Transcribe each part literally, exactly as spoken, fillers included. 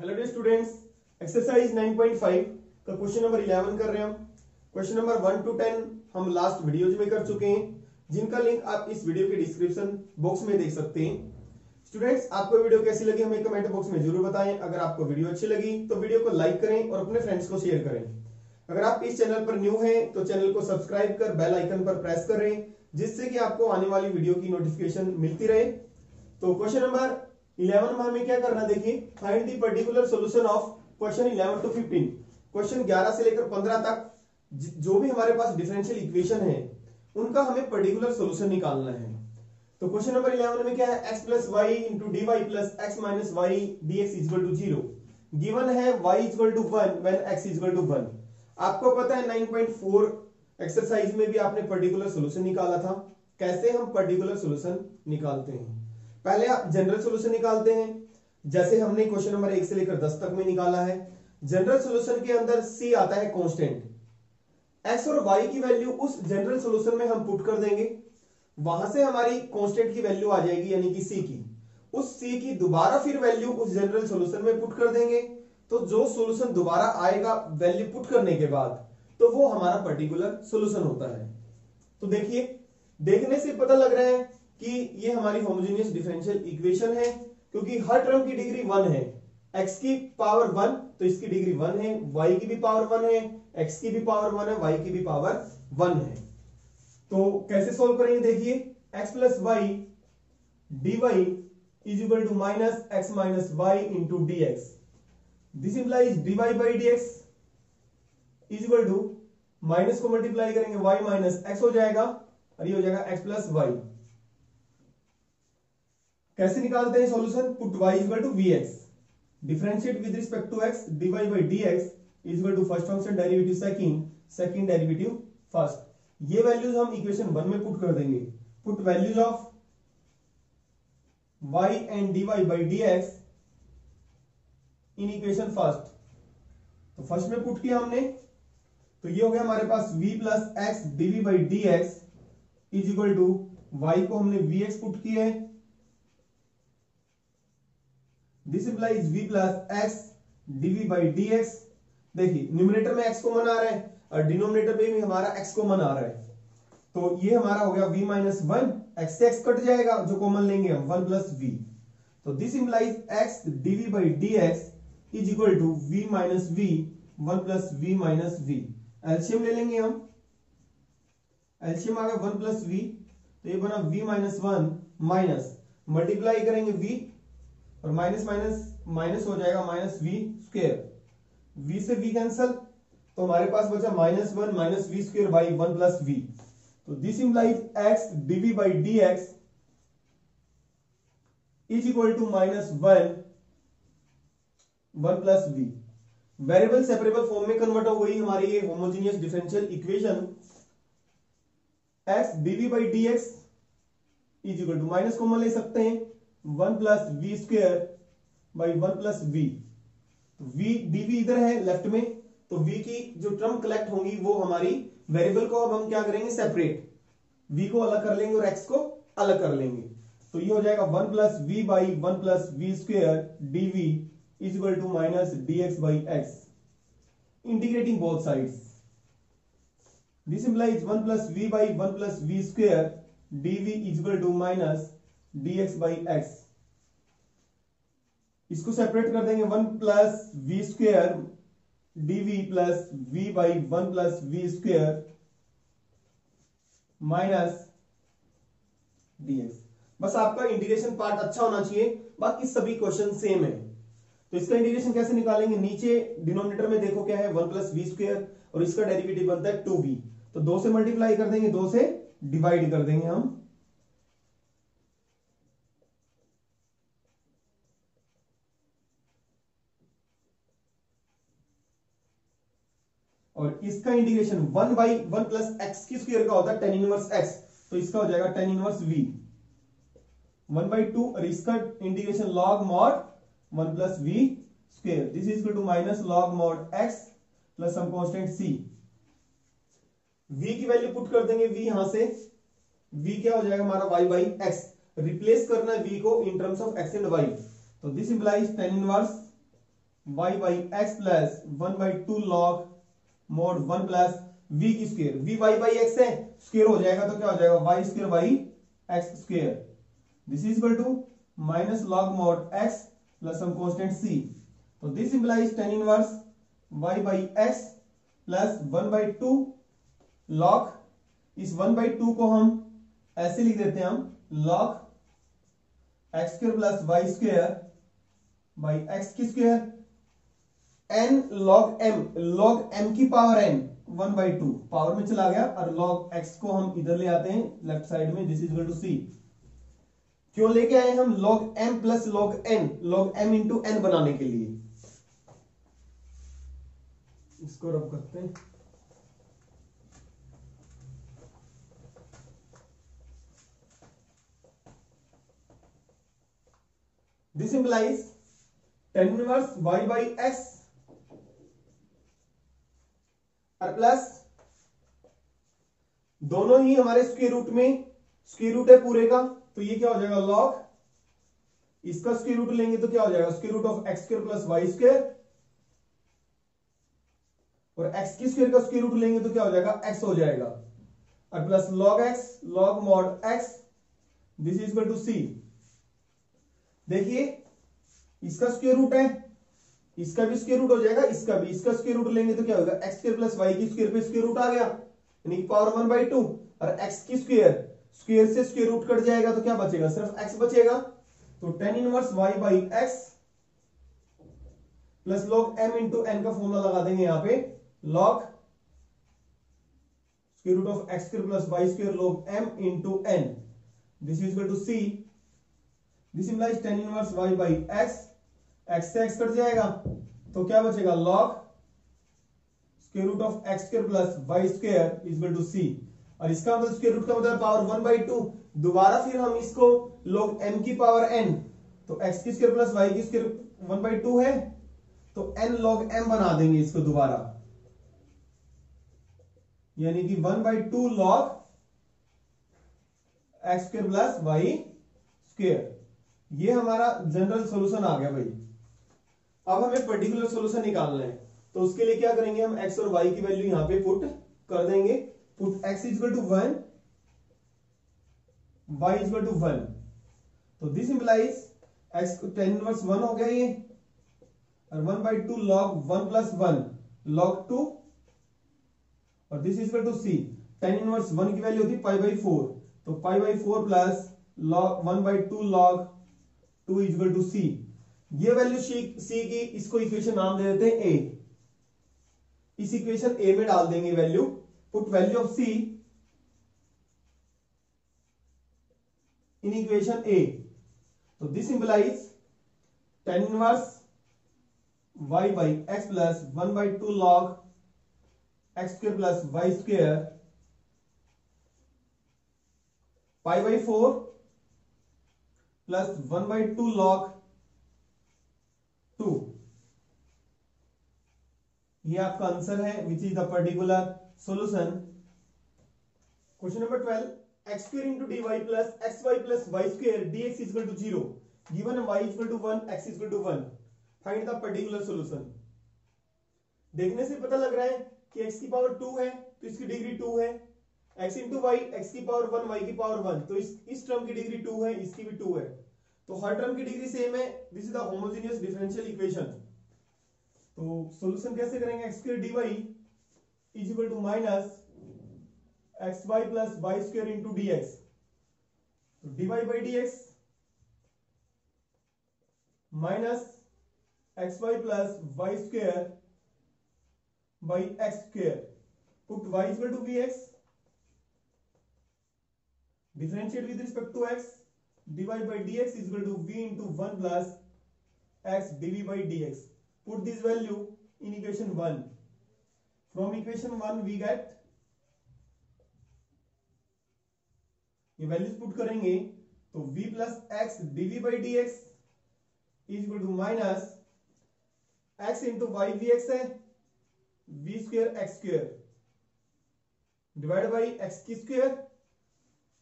Hello dear students, exercise nine point five का question number eleven कर रहे हैं हम। Question number one two ten हम लास्ट वीडियोज में कर चुके हैं, जिनका लिंक आप इस वीडियो के डिस्क्रिप्शन बॉक्स में देख सकते हैं। स्टूडेंट्स, आपको वीडियो कैसी लगी हमें कमेंट बॉक्स में जरूर बताएं। अगर आपको वीडियो अच्छी लगी तो वीडियो को लाइक करें और अपने फ्रेंड्स को शेयर करें। अगर आप इस चैनल पर न्यू हैं तो चैनल को सब्सक्राइब कर बेल आइकन पर प्रेस करें, जिससे कि आपको आने वाली वीडियो की नोटिफिकेशन मिलती रहे। तो क्वेश्चन नंबर इलेवन में हमें क्या करना, देखिए, find the particular solution of question eleven to fifteen. Question ग्यारह से लेकर पंद्रह तक जो भी हमारे पास डिफरेंशियल इक्वेशन है उनका हमें पर्टिकुलर सॉल्यूशन निकालना है। तो क्वेश्चन नंबर इलेवन में क्या है, x plus y into dy plus x minus y dx equal to zero। Given है y equal to one when x equal to one। आपको पता है नाइन पॉइंट फोर एक्सरसाइज में भी आपने पर्टिकुलर सॉल्यूशन निकाला था। कैसे हम पर्टिकुलर सॉल्यूशन निकालते हैं, पहले आप जनरल सोल्यूशन निकालते हैं, जैसे हमने क्वेश्चन नंबर एक से लेकर दस तक में निकाला है। जनरल सोल्यूशन के अंदर C आता है कांस्टेंट, x और y की वैल्यू उस जनरल सोल्यूशन में हम पुट कर देंगे, वहां से हमारी कांस्टेंट की वैल्यू आ जाएगी, यानी कि C की। उस C की दोबारा फिर वैल्यू उस जनरल सोल्यूशन में पुट कर देंगे, तो जो सोल्यूशन दोबारा आएगा वैल्यू पुट करने के बाद, तो वो हमारा पर्टिकुलर सोल्यूशन होता है। तो देखिए, देखने से पता लग रहा है कि ये हमारी होमोजेनियस डिफरेंशियल इक्वेशन है, क्योंकि हर टर्म की डिग्री वन है। x की पावर वन, तो इसकी डिग्री वन है, y की भी पावर वन है, x की भी पावर वन है, y की भी पावर वन है। तो कैसे सॉल्व करेंगे, देखिए, x plus y d y is equal to minus x minus y into d x. This implies d y by d x is equal to minus को multiply करेंगे y minus x हो जाएगा, और ये हो जाएगा एक्स प्लस वाई। कैसे निकालते हैं solution, put y equal to vx, differentiate with respect to x, dy by dx is equal to first function derivative second, second derivative first. ये वैल्यूज हम इक्वेशन वन में पुट कर देंगे। Put values of y and dy by dx in equation first. तो first में put किया हमने, तो ये हो गया हमारे पास v plus x dv by dx is equal to y को हमने vx पुट किया है। This implies v plus x dv by d x. देखिए, न्यूमरेटर में x कॉमन आ रहा है और डिनोमिनेटर में भी हमारा x कॉमन आ रहा है, तो ये हमारा हो गया v माइनस वन, एक्स से एक्स कट जाएगा, जो कॉमन लेंगे हम वन प्लस वी। तो this implies x dv by d x is equal to v minus v, one plus v minus v. एल्शियम ले लेंगे हम, एल्शियम आ गया वन प्लस वी, तो ये बना v minus one, minus multiply करेंगे v और माइनस माइनस माइनस हो जाएगा माइनस वी स्क्वायर, वी से वी कैंसल, तो हमारे पास बचा minus one minus v square by one plus v. तो this implies x DV by d x is equal to minus one one plus v. Variable separable form में convert हो गई हमारी ये homogeneous differential equation. X DV by d x is equal to minus common ले सकते हैं, one plus v square by one plus v. V dv इधर है लेफ्ट में, तो v की जो टर्म कलेक्ट होंगी वो हमारी वेरिएबल को अब हम क्या करेंगे, सेपरेट, v को अलग कर लेंगे और x को अलग कर लेंगे। तो ये हो जाएगा one plus v by one plus v square dv is equal to minus d x by x, integrating both sides. This implies one plus v by one plus v square dv is equal to minus dx by x। इसको separate कर देंगे, one plus v square dv plus v by one plus v square minus dx। बस आपका integration part अच्छा होना चाहिए, बाकी सभी क्वेश्चन सेम है। तो इसका इंटीग्रेशन कैसे निकालेंगे, नीचे डिनोमिनेटर में देखो क्या है, वन प्लस वी स्क्वायर, और इसका डेरिवेटिव बनता है टू वी, तो दो से मल्टीप्लाई कर देंगे, दो से डिवाइड कर देंगे हम, और इसका integration one by one plus x की स्क्वायर का होता है टेन इनवर्स एक्स, तो इसका हो जाएगा tan inverse v, one by two, और इसका integration log mod one plus v square. This is equal to minus log mod x plus some constant c. V की वैल्यू पुट कर देंगे, we यहां से, वी क्या हो जाएगा हमारा वाई बाई एक्स, रिप्लेस करना है वी को in terms of x and y. तो this implies tan inverse y by x plus one by two log mod one plus v की square, v y by x है, square हो जाएगा तो क्या हो जाएगा y square by x square, this is equal to minus log mod x plus some constant c. तो this implies tan inverse y by x plus one by two log, इस one by two को हम ऐसे लिख देते हैं हम log x square plus y square by x की square n log m, log m की power n one by two power में चला गया और लॉग एक्स को हम इधर ले आते हैं लेफ्ट साइड में, दिस इज इक्वल टू सी। क्यों लेके आए हम log m plus log n, log m into n बनाने के लिए। इसको रब करते हैं, this implies tan inverse y by x और प्लस दोनों ही हमारे स्क्वायर रूट में, स्क्वायर रूट है पूरे का तो ये क्या हो जाएगा लॉग, इसका स्क्वायर रूट लेंगे तो क्या हो जाएगा square root of x square plus y square, और एक्स की स्क्वायर का स्क्वायर रूट लेंगे तो क्या हो जाएगा एक्स हो जाएगा, और plus log x log mod x, this is equal to c. देखिए इसका स्क्वायर रूट है, इसका भी स्क्वायर रूट हो जाएगा, इसका भी, इसका स्क्वायर रूट लेंगे तो क्या होगा एक्स स्क्वायर प्लस वाई की स्क्वायर पे स्क्वायर रूट आ गया यानी पावर वन बाई टू, और एक्स की स्क्वायर, स्क्वायर से स्क्वायर रूट कट जाएगा तो क्या बचेगा सिर्फ एक्स बचेगा। तो tan inverse y by x plus log m into n का फॉर्मूला लगा देंगे यहाँ पे log square root of x square plus y square log m into n, this is equal to C. This implies tan inverse y by x, x से x cut जाएगा तो क्या बचेगा log square root of x square plus y square is equal to c, और इसका मतलब square root का मतलब पावर वन बाई टू। दोबारा फिर हम इसको लॉग एम की पावर एन, तो एक्स की स्क्वायर प्लस वाई की स्क्वायर वन बाई टू है तो एन लॉग एम बना देंगे इसको दोबारा, यानी कि one by two log x square plus y square. ये हमारा जनरल सॉल्यूशन आ गया भाई। अब हमें पर्टिकुलर सॉल्यूशन निकालना है तो उसके लिए क्या करेंगे हम x और y की वैल्यू यहां पे पुट कर देंगे, put x equal to one y equal to one, तो दिस इंप्लाइज x को टेन इनवर्स वन हो गया ये, और one by two log one plus one log two, और this equal to c। Tan inverse one की value होती pi by four, तो pi by four plus log one by two log two is equal to c. ये value सी की, इसको equation नाम दे देते हैं ए, इस इक्वेशन ए में डाल देंगे value, put value of C in equation ए। तो this implies tan inverse y by x plus one by two log x square plus y square pi by four plus one by two log two, ये आपका answer है which is the particular solution. Question number twelve, x square into d y plus x y plus y square d x equal to zero, given y equal to one x equal to one, find the particular solution. देखने से पता लग रहा है कि x की power to है तो इसकी डिग्री टू है, x इंटू वाई एक्स की पावर वन वाई की पावर वन, तो इस इस टर्म की डिग्री टू है, इसकी भी टू है, तो हर टर्म की डिग्री सेम है, this is the homogeneous differential equation. तो सॉल्यूशन कैसे करेंगे, x square d y is equal to minus x y plus y square into d x, तो d y by d x minus x y plus y square by x square, put y is equal to v x, differentiate with respect to x, dy by dx is equal to v into one plus x dv by dx, put this value in equation one, from equation one we get, ये values put करेंगे तो v plus x dv by dx is equal to minus x into y vx है v square x square divided by x की square।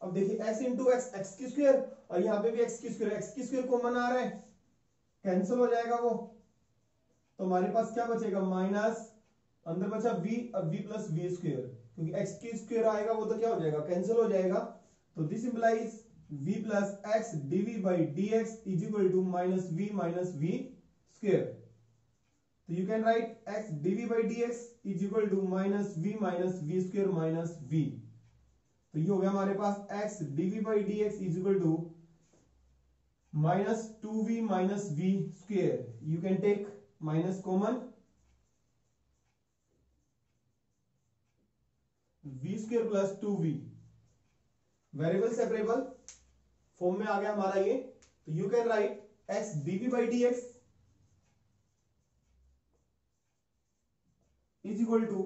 अब देखिए x into x x की square और यहाँ पे भी x की स्क्वायर, x की स्क्वायर कॉमन आ रहा है, कैंसिल हो जाएगा वो, तो हमारे पास क्या बचेगा माइनस, अंदर बचा v, अब v प्लस वी स्क्र, क्योंकि x की स्क्वायर आएगा वो तो क्या हो जाएगा कैंसिल हो जाएगा। तो this implies v plus x DV by d x is equal to minus v minus v square. तो you can write x DV by d x is equal to minus v minus v square minus v. तो ये हो गया हमारे पास x DV by d x is equal to minus two v minus v square. You can take minus common, v square plus two we variable separable form में आ गया हमारा ये। तो you can write x DV by d x is equal to,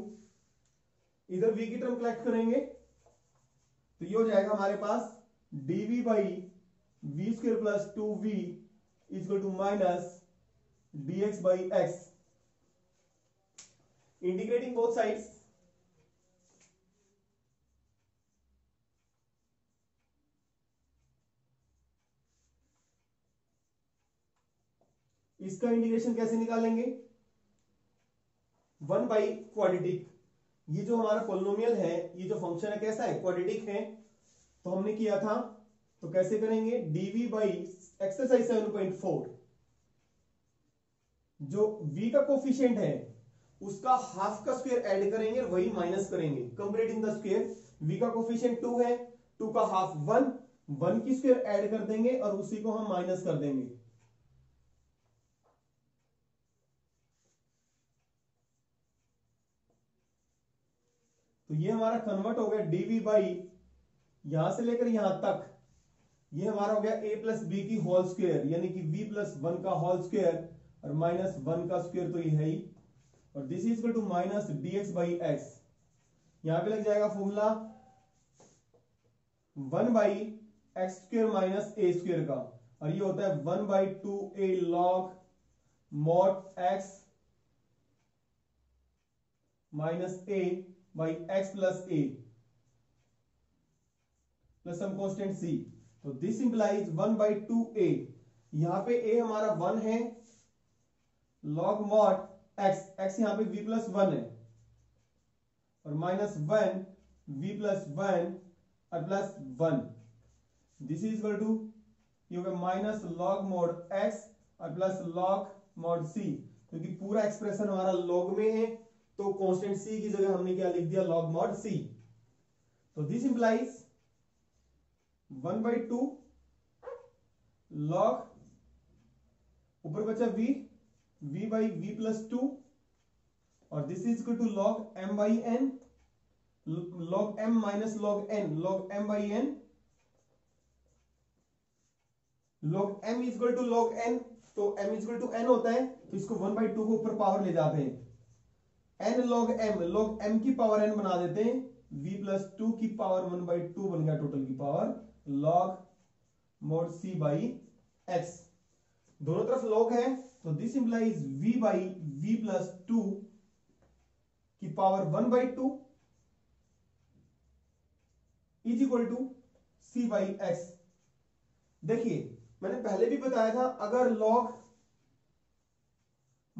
इधर v की term collect करेंगे तो ये हो जाएगा हमारे पास dv by v square plus two v is equal to minus d x by x. Integrating both sides, इसका इंटीग्रेशन कैसे निकालेंगे, वन बाई क्वाड्रेटिक। ये जो हमारा पॉलिनोमियल है, ये जो फंक्शन है कैसा है क्वाड्रेटिक है, तो हमने किया था तो कैसे करेंगे dv by exercise seven point four, जो v का कोफिशिएंट है उसका हाफ का स्क्वायर ऐड करेंगे और वही माइनस करेंगे, कंप्लीटिंग द स्क्वायर। v का कोफिशिएंट टू है, टू का हाफ वन, वन की स्क्वायर ऐड कर देंगे और उसी को हम माइनस कर देंगे। तो ये हमारा कन्वर्ट हो गया डीवी बाई यहां से लेकर यहां तक, ये हमारा हो गया ए प्लस बी की होल स्क्वायर, यानी कि वी प्लस वन का होल स्क्वायर और माइनस वन का स्क्वायर तो ये है ही। और this is equal to minus d x by x, यहां पे लग जाएगा formula one by x square minus a square का, और ये होता है one by two a log mod x minus a by x plus a plus some constant c. तो this implies one by two a, यहां पे ए हमारा one है, लॉग मॉड एक्स, एक्स यहां पे वी प्लस वन है, और minus one v plus one और plus one. This is equal to you can minus log mod x और प्लस लॉग मॉड सी, क्योंकि पूरा एक्सप्रेशन हमारा लॉग में है तो कांस्टेंट c की जगह हमने क्या लिख दिया log mod c। तो this implies one by two log, ऊपर बचा v, v by v plus two, और this is equal to log m by n, log m minus log n, log m by n, log m is equal to log n, तो m is equal to n होता है तो इसको one by two को ऊपर power ले जाते हैं, n log m, log m की पावर n बना देते हैं, v प्लस टू की पावर वन बाई टू बन गया टोटल की power log mod c by x, दोनों तरफ log है। तो this implies v by v plus two की power one by two is equal to c by x। देखिए मैंने पहले भी बताया था, अगर log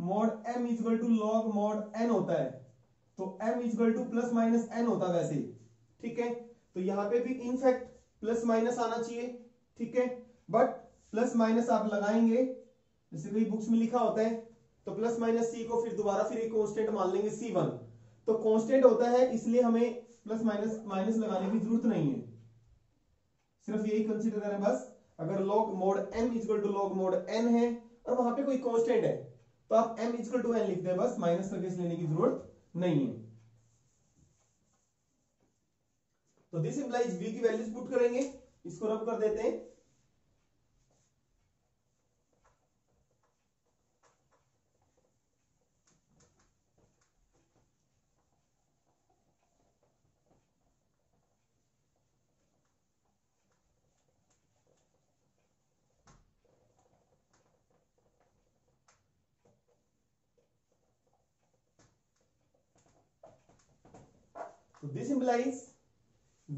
mod m is equal to log mod n होता है तो m is equal to plus minus n होता है वैसे, ठीक है। तो यहां पे भी इनफैक्ट प्लस माइनस आना चाहिए, ठीक है, बट प्लस माइनस आप लगाएंगे जैसे कई बुक्स में लिखा होता है, तो प्लस माइनस c को फिर दोबारा फिर एक कांस्टेंट मान लेंगे c वन, तो कांस्टेंट होता है इसलिए हमें प्लस माइनस माइनस लगाने की जरूरत नहीं है, सिर्फ यही कंसीडर करें बस। अगर log mod m is equal to log mod n है और वहां पे कोई कांस्टेंट है तो आप m इक्वल टू n लिख दें बस, माइनस करके लेने की जरूरत नहीं है। तो दिस इंप्लाइज v की वैल्यूज पुट करेंगे, इसको रब कर देते हैं, तो दिस इंप्लाइज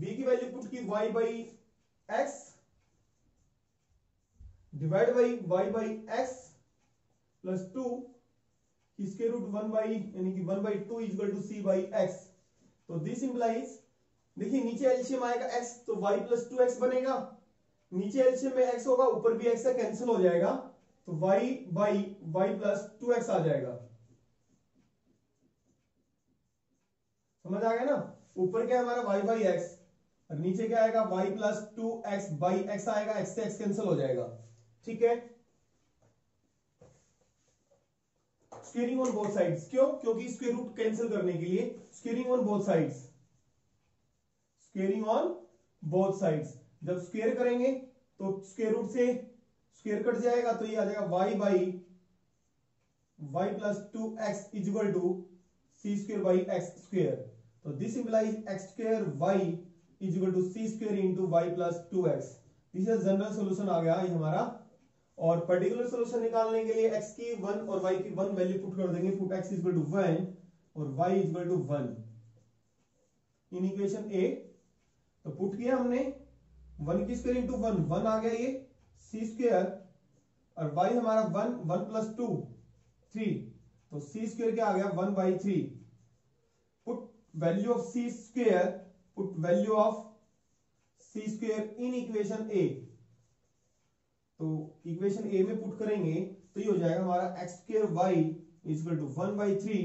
v की वैल्यू पुट की y by x divide by y by x plus two इसके रूट वन बाई यानी कि one by two equal to c by x. तो दिस इंप्लाइज, देखिए नीचे एलसीएम आएगा x, तो y प्लस टू एक्स बनेगा, नीचे एलसीएम में x होगा, ऊपर भी x से कैंसिल हो जाएगा, तो y by y plus two x आ जाएगा। समझ आ गया ना, ऊपर क्या हमारा y बाई एक्स और नीचे क्या आएगा y plus two x by x आएगा, x से x कैंसिल हो जाएगा। ठीक है, स्क्वेयरिंग ऑन बोथ साइड्स, क्यों? क्योंकि स्क्वायर रूट कैंसिल करने के लिए squaring on both sides, squaring on both sides. जब स्क्वेयर करेंगे तो स्क्वायर रूट से स्क्वायर कट जाएगा, तो ये आ जाएगा y by y plus two x equal to c square by x square. तो this implies x square y equal to c square into y plus two x. This is general solution आ गया ये हमारा, और particular solution निकालने के लिए x की वन और y की वन वैल्यू पुट कर देंगे, put x equal to one और y equal to one in equation a। तो पुट किया हमने वन की स्क्वायर इनटू वन, वन आ गया ये c स्क्वायर और y हमारा one, one plus two three, तो c स्क्वायर क्या आ गया one by three. Put value of c square, put value of c square in equation a। तो इक्वेशन ए में पुट करेंगे तो ये हो जाएगा हमारा x square y equal to one by three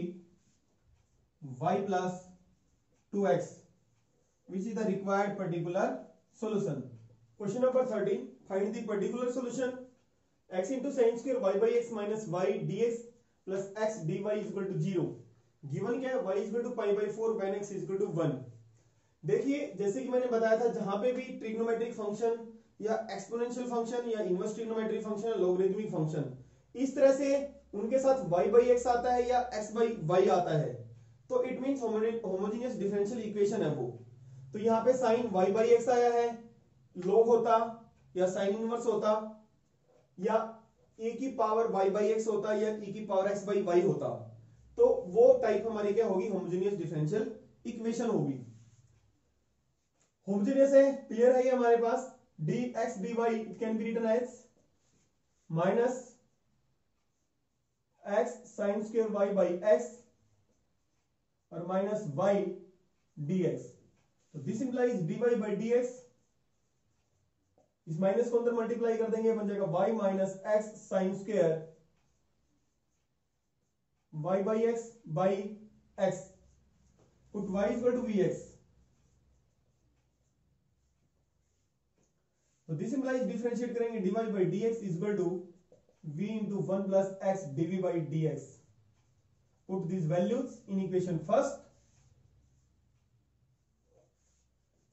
y plus two x, which is the required particular solution. Question number thirteen, find the particular solution x into sine square y by x minus y d x plus x d y equal to zero. Given क्या है, y equal to pi by four when x equal to one. देखिए जैसे कि मैंने बताया था, जहां पे भी ट्रिग्नोमेट्रिक फंक्शन या एक्सपोनेंशियल फंक्शन या इनवर्स ट्रिग्नोमेट्री फंक्शन या लॉगरिथमिक फंक्शन, इस तरह से उनके साथ y by x आता है या x by y आता है, तो it means homogeneous differential equation है वो। तो यहाँ पे साइन y by x आया है, log होता या साइन इनवर्स होता या e की पावर y by x होता या e की पावर x by y होता, तो वो टाइप हमारी क्या होगी, होमोजेनियस डिफरेंशियल इक्वेशन होगी। होमोजेनियस है, क्लियर है ये हमारे पास। dx dy it can be written as minus x sin square y by x और minus y dx। तो this implies dy by dx, इस माइनस को अंदर मल्टीप्लाई कर देंगे, बन जाएगा y minus x sine square y by x by x। Put y equal to vx। तो दिस इंप्लाइज डिफरेंशिएट करेंगे dy by dx equal to v into one plus x dv by dx। Put this values in equation first,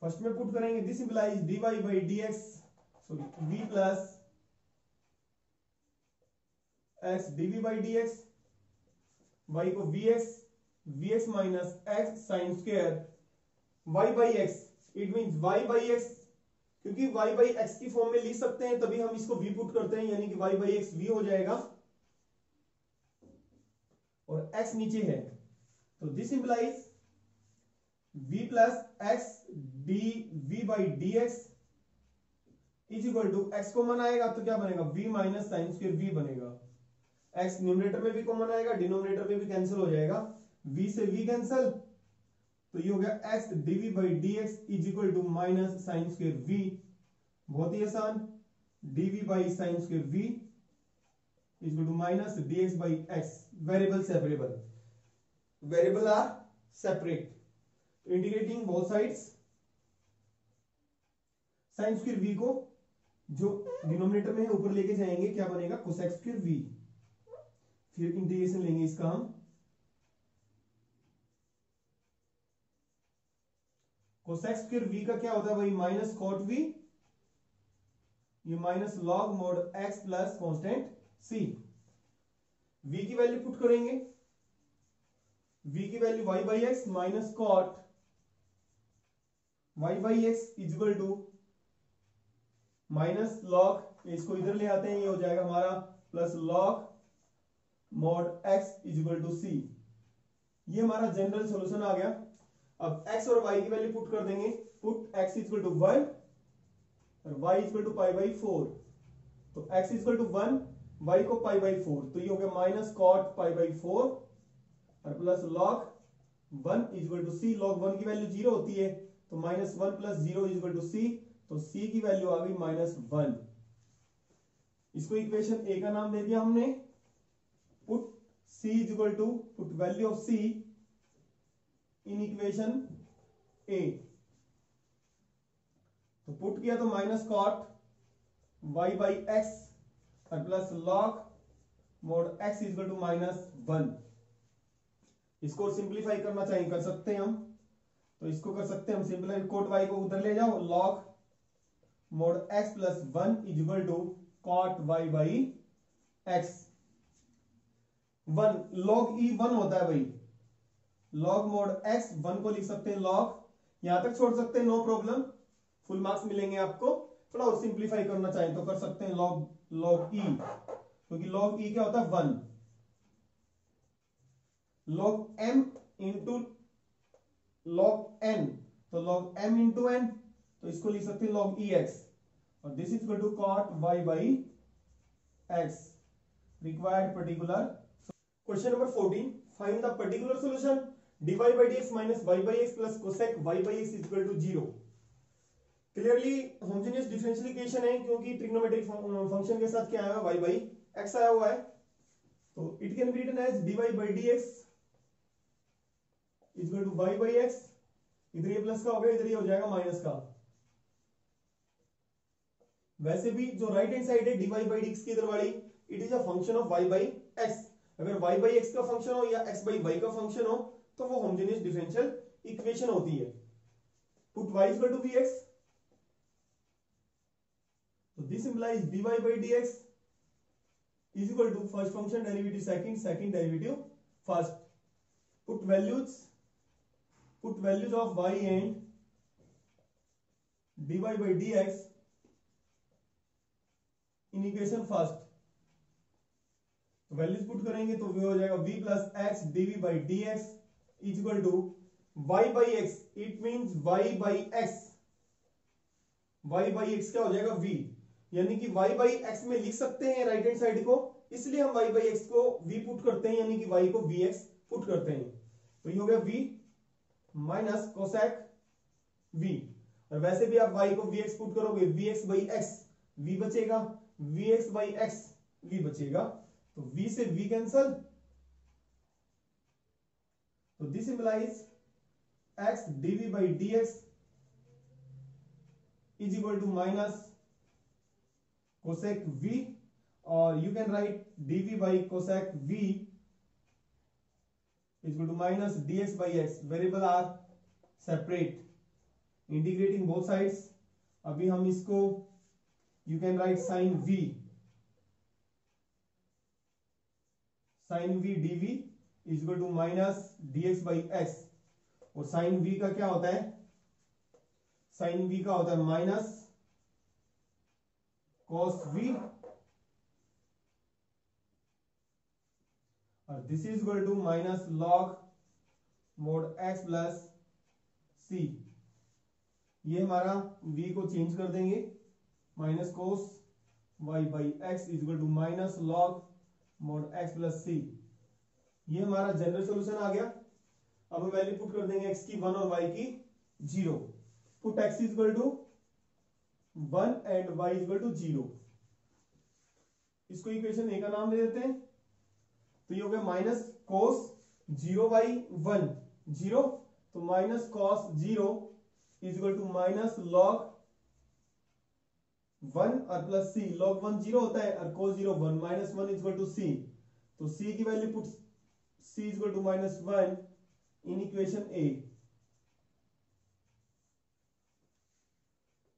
first में put करेंगे, this implies dy by dx sorry v plus x dv by dx, y को vx vx minus x sin square y by x, it means y by x, क्योंकि y by x की form में लिख सकते हैं तभी हम इसको v पुट करते हैं, यानी कि y बाई एक्स v हो जाएगा और x नीचे है। तो this implies v plus x d v by d x is equal to x common आएगा, तो क्या बनेगा v minus sine square v बनेगा। x न्यूमरेटर में भी कॉमन आएगा, डिनोमिनेटर में भी कैंसिल हो जाएगा, v से v कैंसिल, तो ये हो गया x dv by dx is equal to minus sine square v, बहुत ही आसान, dv by sine square v is equal to minus dx by x। Variable separable, variable are separate, integrating both sides. Sine square v को जो denominator में है ऊपर लेके जाएंगे, क्या बनेगा कोसेक स्क्वायर v, फिर इंटीग्रेशन लेंगे इसका हम कोसेक स्क्वायर v का क्या होता है भाई माइनस कॉट v, ये minus log mod x plus constant c। v की वैल्यू पुट करेंगे, v की value y by x minus cot y by x equal to minus log, इसको इधर ले आते हैं, ये हो जाएगा हमारा plus log mod x equal to c। ये हमारा जनरल सॉल्यूशन आ गया। अब x और y की वैल्यू पुट कर देंगे, put x equal to one और y equal to pi by four. तो x equal to one, y को पाई बाई फोर, तो ये हो गया minus cot pi by four और plus log one equal to C. Log one की value zero होती है तो minus one plus zero equal to C, तो सी की वैल्यू आ गई माइनस वन। इसको इक्वेशन ए का नाम दे दिया हमने, put C equal to put value of C in equation ए। तो पुट किया तो minus cot y by x और plus log mod x equal to minus one. इसको सिंप्लीफाई करना चाहिए, कर सकते हैं हम, तो इसको कर सकते हैं हम सिंप्लीफाई। कोट वाई को उधर ले जाओ, log mod x plus one equal to cot y by x. One log e one होता है भाई, लॉग मोड एक्स वन को लिख सकते हैं लॉग, यहां तक छोड़ सकते हैं, नो प्रॉब्लम, फुल मार्क्स मिलेंगे आपको। थोड़ा और सिंप्लीफाई करना चाहिए तो कर सकते हैं लॉग लॉग ई, क्योंकि लॉग ई क्या होता है one. Log m into log n, तो लॉग एम इंटू एन, तो इसको लिख सकते हैं लॉग ई एक्स और this is equal to cot y by x required particular. Question number fourteen, find the particular solution dy by dx minus y by x plus cosec y by x is equal to zero। Clearly homogeneous differential equation है, क्योंकि trigonometric function के साथ क्या आया हुआ है, y by x आया हुआ है, तो it can be written as dy by dx is equal to y by x। इधर ये प्लस का हो गया, इधर ये हो जाएगा माइनस का। वैसे भी जो राइट हैंड साइड है डी वाई बाई डीएक्स की इधर वाली, it is a function of y by x. अगर वाई बाई एक्स का फंक्शन हो या एक्स बाई वाई का फंक्शन हो तो वो होमोजेनियस डिफरेंशियल इक्वेशन होती है। Put y equal to vx, तो this implies d y by dx is equal to first function derivative second, second derivative first. Put values put values of y and d y by dx in equation first. Values put करेंगे तो v हो जाएगा v plus x DV by d x is equal to y by x, it means y by x, y by x क्या हो जाएगा v, यानी कि y by x में लिख सकते हैं राइट हैंड साइड को, इसलिए हम y बाई एक्स को v पुट करते हैं, यानी कि y को vx पुट करते हैं। तो ये हो गया v माइनस कोसेक v, और वैसे भी आप y को vx पुट करोगे vx बाई एक्स v बचेगा, vx बाई एक्स v बचेगा, तो v से v कैंसल, तो this implies x dv by dx is equal to minus cosec v, और you can write dv by cosec v is equal to minus dx by x। Variable are separate, integrating both sides. अभी हम इसको you can write sin v, sin v dv is equal to minus dx by x, और sin v का क्या होता है, sin v का होता है माइनस cos v, और this is equal to minus log mod x plus c। ये हमारा v को चेंज कर देंगे, minus cos y by x is equal to minus log mod x plus c. ये हमारा जनरल सॉल्यूशन आ गया। अब वैल्यू पुट कर देंगे एक्स की वन और वाई की zero. Put x is equal to one and y is equal to zero. इसको इक्वेशन ए का नाम दे देते हैं। तो ये हो गया minus cos zero by one zero, तो minus cos zero is equal to minus log one और plus C. Log one zero होता है और cos zero one, minus one is equal to C, तो सी की value put C is equal to minus one in equation ए।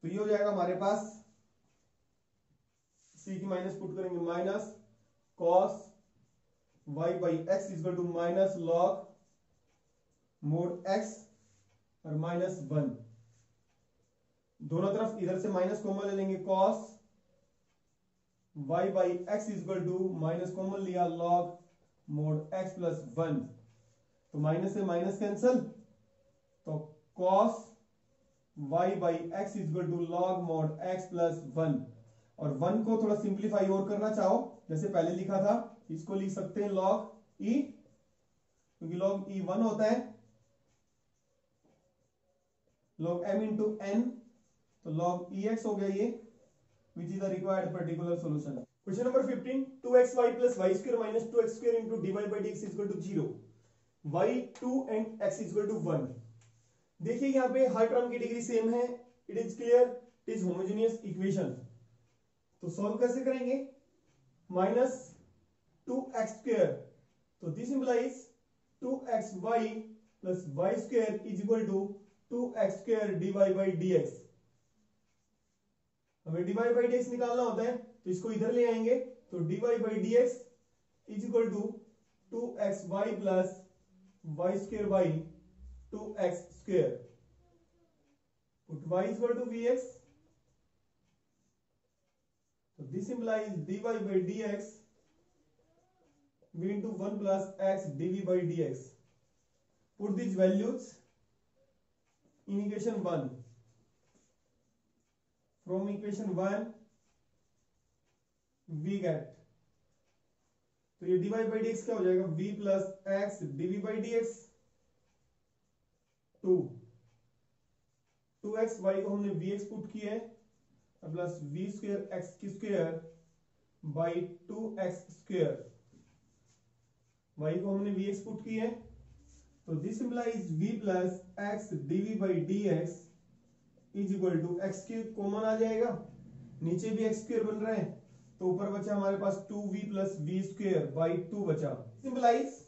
तो ये हो जाएगा हमारे पास, सी की माइनस पुट करेंगे, minus cos y by x is equal to minus log mod x और माइनस वन। दोनों तरफ इधर से माइनस कॉमन ले लेंगे, cos y by x is equal to minus common लिया log mod x plus one, तो माइनस से माइनस कैंसिल, तो cos y by x is equal to log mod x plus one. और one को थोड़ा simplify और करना चाहो जैसे पहले लिखा था, इसको लिख सकते हैं लॉग ई, क्योंकि लॉग ई वन होता है, लॉग एम इंटू एन, तो लॉग ई एक्स हो गया ये, which is the required particular solution. Question number fifteen, two x y plus y square minus two x square into d y by d x equal to zero, y two and x equal to one. देखिए यहाँ पे हर term की degree same है, it is clear, it is homogeneous equation. तो solve कैसे करेंगे, minus two x square, तो this implies two x y plus y square is equal to two x square d y by d x. हमें d y by d x निकालना होता है, तो इसको इधर ले आएंगे, तो d y by d x is equal to two x y plus y square by two x square, put y is equal to vx, so this implies dy by dx v into one plus x dv by dx, put these values in equation one, from equation one we get, तो ये dy by dx क्या हो जाएगा, v plus x dv by dx to, two x y को हमने vx put किया है, plus v square x की square by two x square, y को हमने vx पुट किया है, तो this implies v plus x dv बाय dx is equal to x cube common आ जाएगा, नीचे भी x स्क्वायर बन रहा है, तो ऊपर बचा हमारे पास two v plus v square by two बचा, सिंपलाइज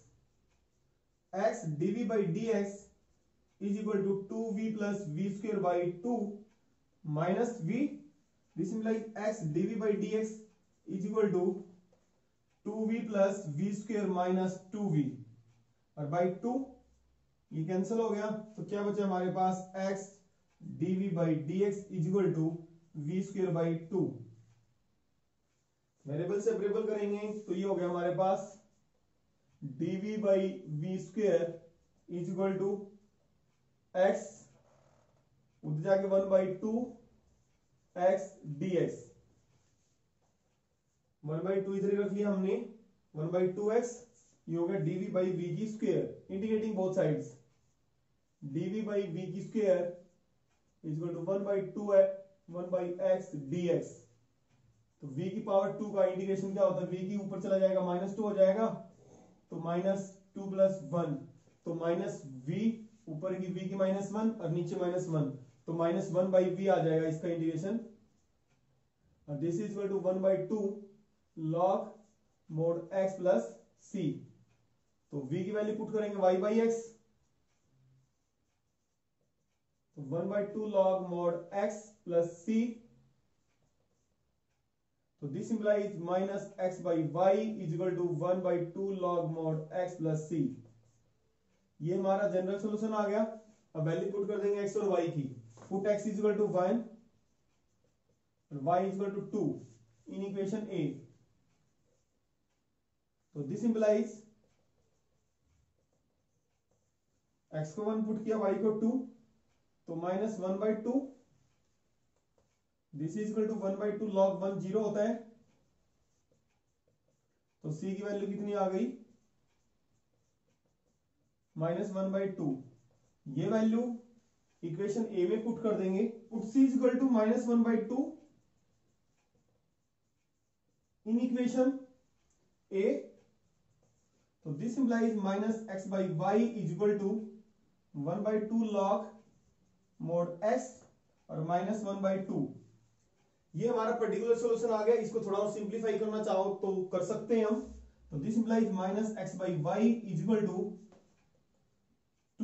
x dv बाय dx is equal to two v plus v square by two minus v. This implies x dv by dx is equal to two v plus v square minus two v और by two ये cancel हो गया, तो क्या बचा हमारे पास x dv by dx is equal to v square by two. Variable separable करेंगे तो ये हो गया हमारे पास dv by v square is equal to x उधर जाके one by two x d x, one by two इधर रख लिया हमने, वन बाई टू एक्स ये हो गया डीवी बाई वी की square, integrating both sides, dv by v की square is equal to one by two one by x d x. तो v की पावर टू का इंटीग्रेशन क्या होता है, v की ऊपर चला जाएगा माइनस टू हो जाएगा, तो माइनस टू प्लस वन, तो माइनस वी ऊपर की v की माइनस वन और नीचे माइनस वन, तो माइनस वन बाई वी आ जाएगा इसका इंटीग्रेशन, और this is equal to one by two log mod x plus c. तो v की वैल्यू पुट करेंगे y बाई एक्स, तो one by two log mod x plus c, तो this implies minus x by y is equal to one by two log mod x plus c. ये हमारा general solution आ गया। अब value put कर देंगे x और y की, पुट x is equal to one और y is equal to two in equation a, तो दिस इंप्लाइज x को वन पुट किया y को टू, तो minus one by two, this is equal to one by two log one zero होता है, तो c की वैल्यू कितनी आ गई माइनस वन बाई टू, ये वैल्यू इक्वेशन ए में पुट कर देंगे, put C is equal to minus one by two in equation ए, तो this implies minus x by y is equal to one by two log mod x और minus one by two. ये हमारा particular solution आ गया, इसको थोड़ा और simplify करना चाहो तो कर सकते हैं हम, तो this implies minus x by y is equal to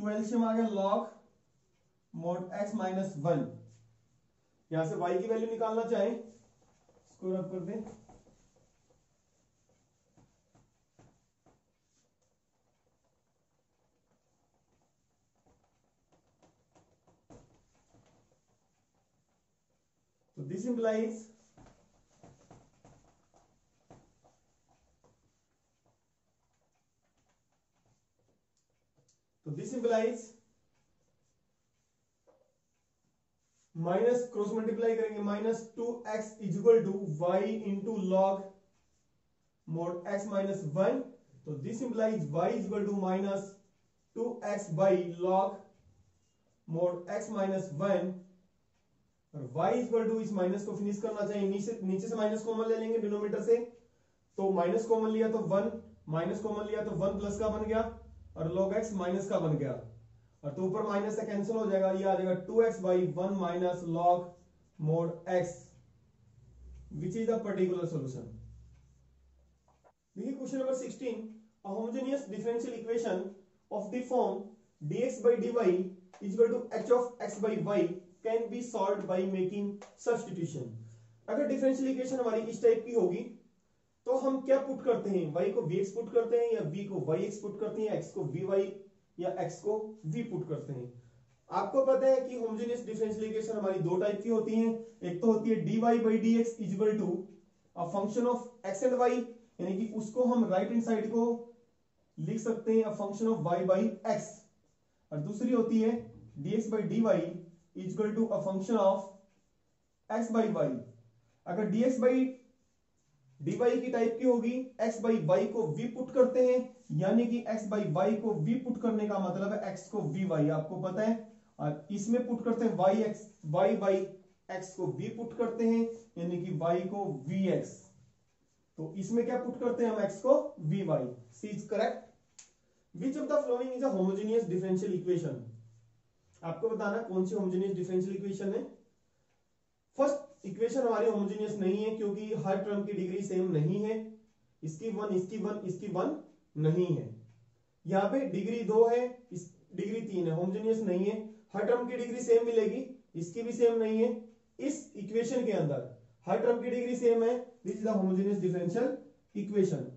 twelve से आ गया log mod x minus one, यहां से y की वैल्यू निकालना चाहे इसको रब कर दें, तो this implies this implies minus cross multiply करेंगे, minus two x is equal to y into log mod x minus one, तो this implies y is equal to minus two x by log mod x minus one, और y equal to इस minus को finish करना चाहिए, नीचे नीचे से minus common ले लेंगे डिनोमिनेटर से, तो माइनस कॉमन लिया तो वन, माइनस कॉमन लिया तो वन प्लस का बन गया और log x माइनस का बन गया, और तो ऊपर माइनस से कैंसिल हो जाएगा, ये आ जाएगा two x by one minus log mod x which is the particular solution. देखिए question number sixteen, a homogeneous differential equation of the form dx by dy is equal to h of x by y can be solved by making substitution। अगर differential equation हमारी इस type की होगी तो हम क्या put करते हैं, y को vx पुट करते हैं या v को yx पुट करते हैं, x को vy या x को v पुट करते हैं। आपको पता है कि होमोजेनियस डिफरेंशियल इक्वेशन हमारी दो टाइप की होती हैं, एक तो होती है dy by dx is equal to a function of x and y, यानी कि उसको हम राइट हैंड साइड को लिख सकते हैं a function of y by x, और दूसरी होती है dx by dy equal to a function of x by y. अगर dx बाई dy की टाइप की होगी, x बाई वाई को v पुट करते हैं, यानी कि x बाई वाई को v पुट करने का मतलब है x को v y, आपको पता है, और इसमें पुट करते हैं y x, y by x को v पुट करते हैं, यानी कि y को v x, तो इसमें क्या पुट करते हैं हम x को v y। C is correct. Which of the following is a homogeneous differential equation, आपको बताना कौन सी होमोजेनियस डिफरेंशियल इक्वेशन है। फर्स्ट इक्वेशन हमारी होमोजेनियस नहीं है क्योंकि हर टर्म की डिग्री सेम नहीं है, इसकी वन, इसकी वन, इसकी वन नहीं है, यहाँ पे डिग्री दो है, इस डिग्री तीन है, होमोजेनियस नहीं है, हर टर्म की डिग्री सेम मिलेगी, इसकी भी सेम नहीं है। इस इक्वेशन के अंदर हर टर्म की डिग्री सेम है, this is the homogeneous differential equation.